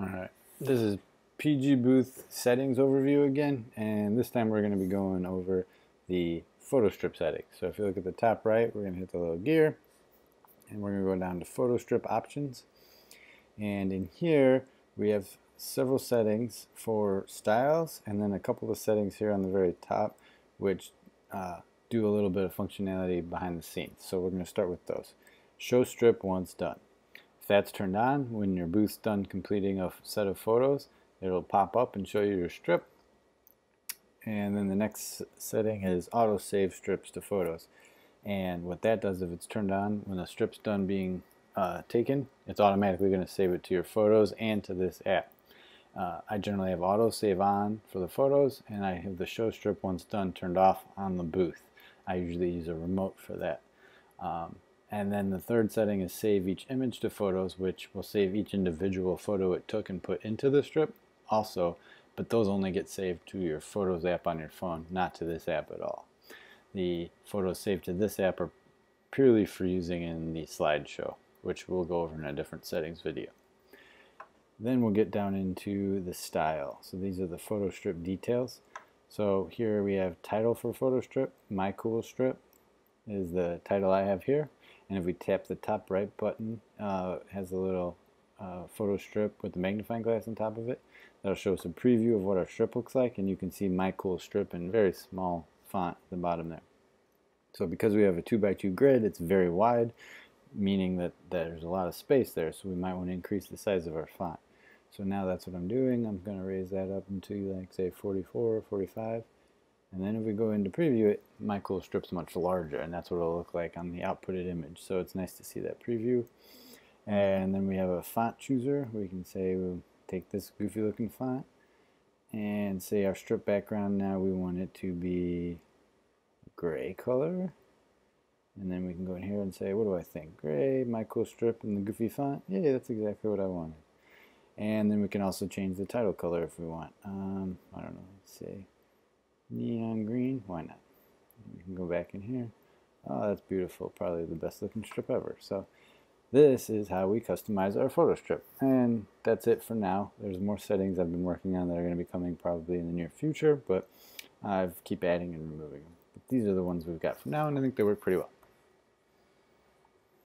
All right, this is PG Booth settings overview again, and this time we're going to be going over the photo strip settings. So if you look at the top right, we're going to hit the little gear, and we're going to go down to photo strip options. And in here, we have several settings for styles, and then a couple of settings here on the very top, which do a little bit of functionality behind the scenes. So we're going to start with those. Show strip once done. If that's turned on, when your booth's done completing a set of photos, it'll pop up and show you your strip. And then the next setting is auto save strips to photos. And what that does, if it's turned on, when the strip's done being taken, it's automatically going to save it to your photos and to this app. I generally have auto save on for the photos, and I have the show strip once done turned off on the booth. I usually use a remote for that. And then the third setting is save each image to photos, which will save each individual photo it took and put into the strip also, but those only get saved to your Photos app on your phone, not to this app at all. The photos saved to this app are purely for using in the slideshow, which we'll go over in a different settings video. Then we'll get down into the style. So these are the photo strip details. So here we have title for photo strip. My cool strip is the title I have here. And if we tap the top right button, it has a little photo strip with the magnifying glass on top of it. That'll show us a preview of what our strip looks like, and you can see my cool strip in very small font at the bottom there. So because we have a 2x2 grid, it's very wide, meaning that there's a lot of space there, so we might want to increase the size of our font. So now that's what I'm doing. I'm going to raise that up into, like, say 44 or 45. And then if we go into preview it, my cool strip's much larger, and that's what it'll look like on the outputted image. So it's nice to see that preview. And then we have a font chooser. We can say we'll take this goofy looking font and say our strip background, now we want it to be gray color. And then we can go in here and say, what do I think? Gray, my cool strip, and the goofy font. Yeah, that's exactly what I wanted. And then we can also change the title color if we want. I don't know, let's say neon green. Why not? We can go back in here. Oh, that's beautiful. Probably the best looking strip ever. So this is how we customize our photo strip. And that's it for now. There's more settings I've been working on that are going to be coming probably in the near future, but I keep adding and removing them. But these are the ones we've got for now, and I think they work pretty well.